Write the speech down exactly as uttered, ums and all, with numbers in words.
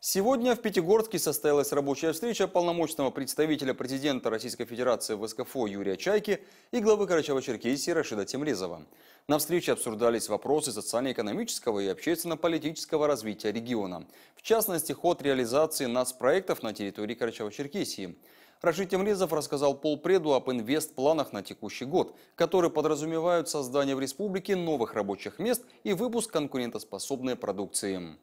Сегодня в Пятигорске состоялась рабочая встреча полномочного представителя президента Российской Федерации в эс ка эф о Юрия Чайки и главы Карачаево-Черкесии Рашида Темрезова. На встрече обсуждались вопросы социально-экономического и общественно-политического развития региона, в частности, ход реализации нацпроектов на территории Карачаево-Черкесии. Рашид Темрезов рассказал полпреду об инвестпланах на текущий год, которые подразумевают создание в республике новых рабочих мест и выпуск конкурентоспособной продукции.